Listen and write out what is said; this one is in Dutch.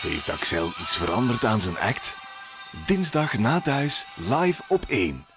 Heeft Axel iets veranderd aan zijn act? Dinsdag na thuis, live op Eén.